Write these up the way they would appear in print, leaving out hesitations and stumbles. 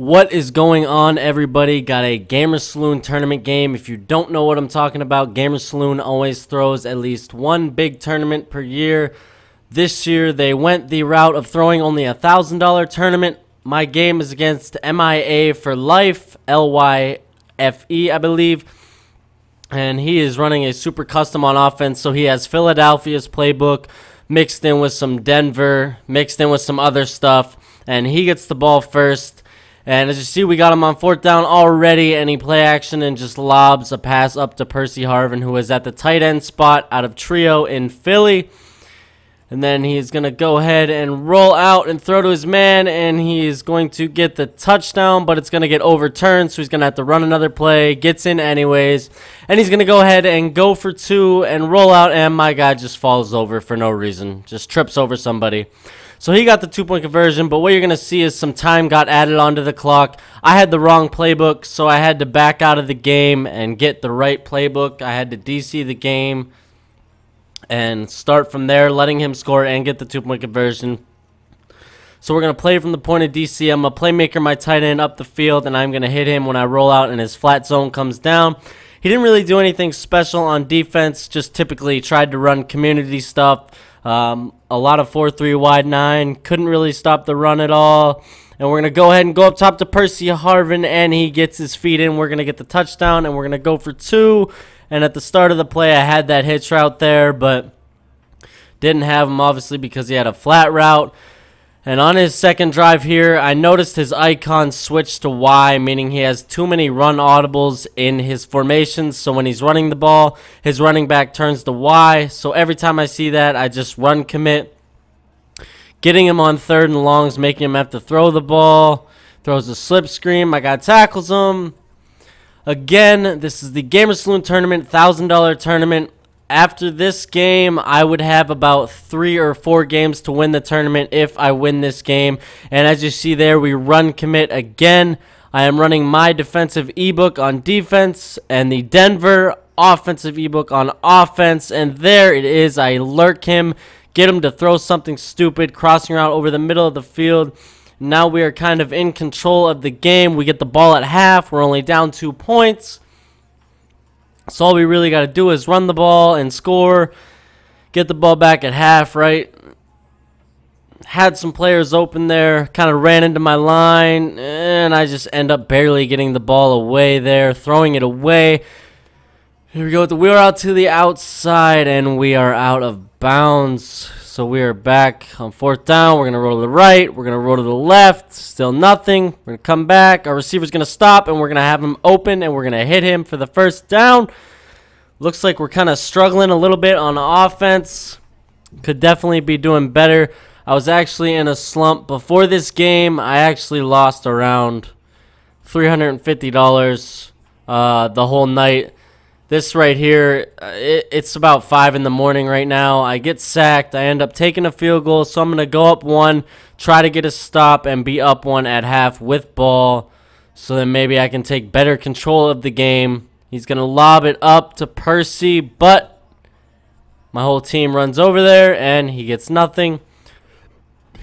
What is going on, everybody? Got a Gamersaloon tournament game. If you don't know what I'm talking about, Gamersaloon always throws at least one big tournament per year. This year they went the route of throwing only $1,000 tournament. My game is against MIA for Life, LYFE I believe, and he is running a super custom on offense, so he has Philadelphia's playbook mixed in with some Denver, mixed in with some other stuff, and he gets the ball first. And as you see, we got him on fourth down already, and he play action and just lobs a pass up to Percy Harvin, who is at the tight end spot out of Trio in Philly. And then he's going to go ahead and roll out and throw to his man, and he's going to get the touchdown, but it's going to get overturned, so he's going to have to run another play. Gets in anyways, and he's going to go ahead and go for two and roll out, and my guy just falls over for no reason, just trips over somebody. So he got the two-point conversion, but what you're going to see is some time got added onto the clock. I had the wrong playbook, so I had to back out of the game and get the right playbook. I had to DC the game and start from there, letting him score and get the two-point conversion. So we're going to play from the point of DC. I'm a playmaker, my tight end, up the field, and I'm going to hit him when I roll out and his flat zone comes down. He didn't really do anything special on defense, just typically tried to run community stuff. A lot of 4-3 wide 9, couldn't really stop the run at all. And we're going to go ahead and go up top to Percy Harvin, and he gets his feet in. We're going to get the touchdown, and we're going to go for two. And at the start of the play, I had that hitch route there, but didn't have him, obviously, because he had a flat route. And on his second drive here, I noticed his icon switched to Y, meaning he has too many run audibles in his formations. So when he's running the ball, his running back turns to Y. So every time I see that, I just run commit. Getting him on third and longs, making him have to throw the ball. Throws a slip screen. My guy tackles him. Again, this is the Gamersaloon tournament, $1,000 tournament. After this game, I would have about 3 or 4 games to win the tournament if I win this game. And as you see there, we run commit again. I am running my defensive ebook on defense and the Denver offensive ebook on offense. And there it is. I lurk him, get him to throw something stupid, crossing route over the middle of the field. Now we are kind of in control of the game. We get the ball at half. We're only down 2 points. So all we really got to do is run the ball and score, get the ball back at half, right? Had some players open there, kind of ran into my line, and I just end up barely getting the ball away there, throwing it away. Here we go with the wheel out to the outside, and we are out of bounds. So we are back on fourth down. We're going to roll to the right. We're going to roll to the left. Still nothing. We're going to come back. Our receiver's going to stop, and we're going to have him open, and we're going to hit him for the first down. Looks like we're kind of struggling a little bit on offense. Could definitely be doing better. I was actually in a slump before this game. I actually lost around $350 the whole night. This right here, it's about 5 in the morning right now. I get sacked. I end up taking a field goal, so I'm going to go up one, try to get a stop, and be up one at half with ball, so then maybe I can take better control of the game. He's going to lob it up to Percy, but my whole team runs over there, and he gets nothing.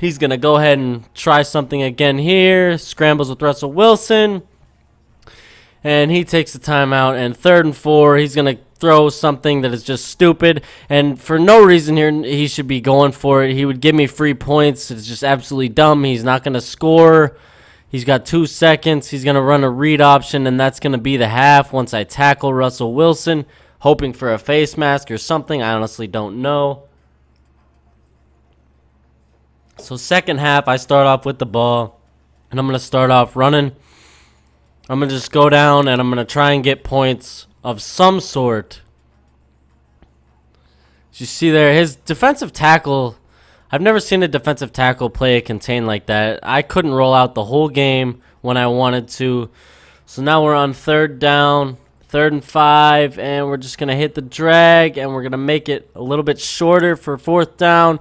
He's going to go ahead and try something again here. Scrambles with Russell Wilson. And he takes the timeout, and 3rd and 4, he's going to throw something that is just stupid. And for no reason here, he should be going for it. He would give me free points. It's just absolutely dumb. He's not going to score. He's got 2 seconds. He's going to run a read option, and that's going to be the half once I tackle Russell Wilson, hoping for a face mask or something. I honestly don't know. So second half, I start off with the ball, and I'm going to start off running. I'm going to just go down, and I'm going to try and get points of some sort. As you see there, his defensive tackle, I've never seen a defensive tackle play a contain like that. I couldn't roll out the whole game when I wanted to. So now we're on third down, 3rd and 5, and we're just going to hit the drag, and we're going to make it a little bit shorter for fourth down.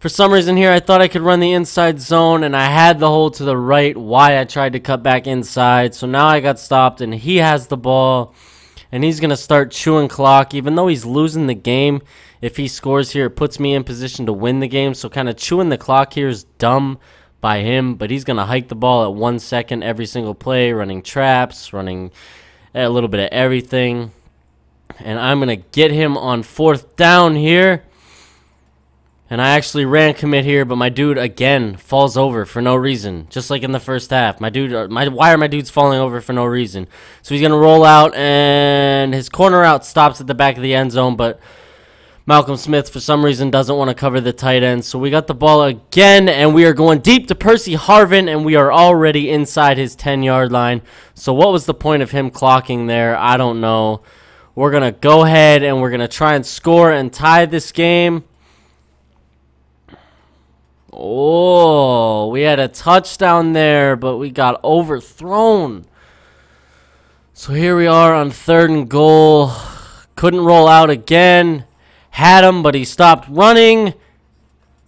For some reason here, I thought I could run the inside zone, and I had the hole to the right. Why I tried to cut back inside. So now I got stopped, and he has the ball, and he's going to start chewing clock. Even though he's losing the game, if he scores here, it puts me in position to win the game. So kind of chewing the clock here is dumb. by him, but he's going to hike the ball at 1 second every single play, running traps, running a little bit of everything. And I'm going to get him on fourth down here. And I actually ran commit here, but my dude, again, falls over for no reason. Just like in the first half. Why are my dudes falling over for no reason? So he's going to roll out, and his corner out stops at the back of the end zone, but Malcolm Smith, for some reason, doesn't want to cover the tight end. So we got the ball again, and we are going deep to Percy Harvin, and we are already inside his 10-yard line. So what was the point of him clocking there? I don't know. We're going to go ahead, and we're going to try and score and tie this game. Oh, we had a touchdown there, but we got overthrown. So here we are on third and goal. Couldn't roll out again. Had him, but he stopped running.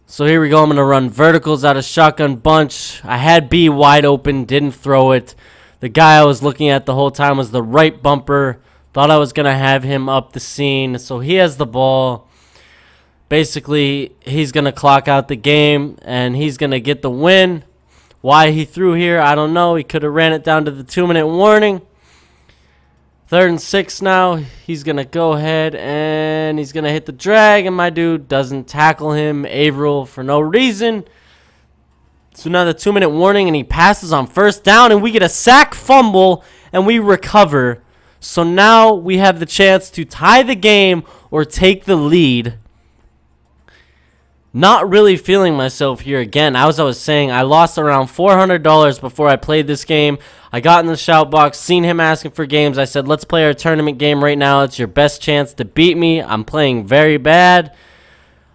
So here we go. I'm going to run verticals out of shotgun bunch. I had B wide open, didn't throw it. The guy I was looking at the whole time was the right bumper. Thought I was going to have him up the scene. So he has the ball. Basically, he's going to clock out the game, and he's going to get the win. Why he threw here, I don't know. He could have ran it down to the 2-minute warning. Third and 6 now. He's going to go ahead, and he's going to hit the drag, and my dude doesn't tackle him, Averill, for no reason. So now the 2-minute warning, and he passes on first down, and we get a sack fumble, and we recover. So now we have the chance to tie the game or take the lead. Not really feeling myself here again. As I was saying, I lost around $400 before I played this game. I got in the shout box, seen him asking for games. I said, let's play our tournament game right now. It's your best chance to beat me. I'm playing very bad.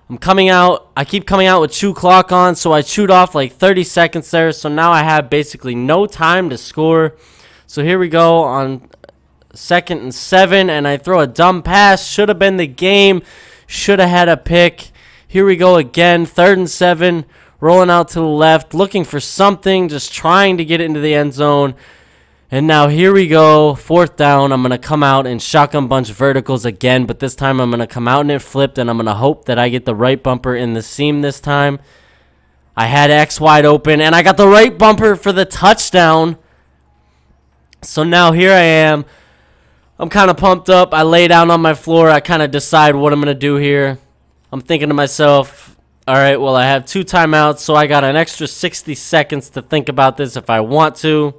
I'm coming out. I keep coming out with chew clock on, so I chewed off like 30 seconds there. So now I have basically no time to score. So here we go on second and 7, and I throw a dumb pass. Should have been the game. Should have had a pick. Here we go again, third and 7, rolling out to the left, looking for something, just trying to get it into the end zone. And now here we go, fourth down. I'm going to come out and shotgun bunch verticals again, but this time I'm going to come out and it flipped, and I'm going to hope that I get the right bumper in the seam this time. I had X wide open, and I got the right bumper for the touchdown. So now here I am. I'm kind of pumped up. I lay down on my floor. I kind of decide what I'm going to do here. I'm thinking to myself, all right, well, I have 2 timeouts, so I got an extra 60 seconds to think about this if I want to.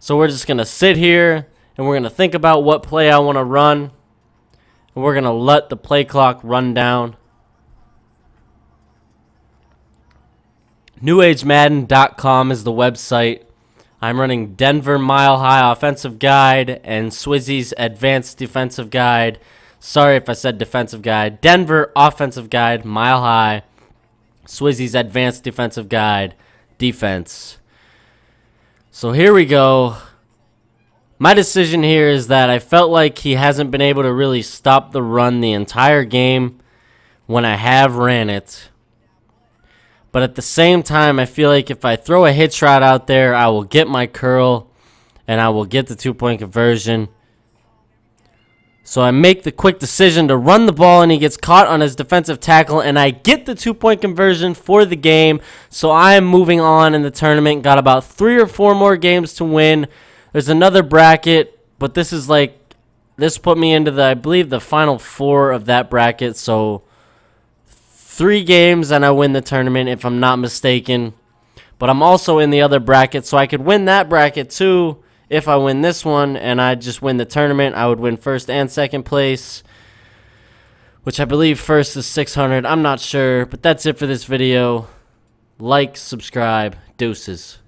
So we're just going to sit here, and we're going to think about what play I want to run, and we're going to let the play clock run down. NewAgeMadden.com is the website. I'm running Denver Mile High Offensive Guide and Swizzy's Advanced Defensive Guide. Sorry if I said defensive guide. Denver offensive guide, mile high. Swizzy's advanced defensive guide, defense. So here we go. My decision here is that I felt like he hasn't been able to really stop the run the entire game when I have ran it. But at the same time, I feel like if I throw a hitch route out there, I will get my curl and I will get the 2-point conversion. So I make the quick decision to run the ball, and he gets caught on his defensive tackle, and I get the 2-point conversion for the game. So I am moving on in the tournament. Got about 3 or 4 more games to win. There's another bracket, but this is like, this put me into the, I believe, the final 4 of that bracket. So 3 games, and I win the tournament, if I'm not mistaken. But I'm also in the other bracket, so I could win that bracket too. If I win this one and I just win the tournament, I would win first and second place, which I believe first is 600. I'm not sure, but that's it for this video. Like, subscribe, deuces.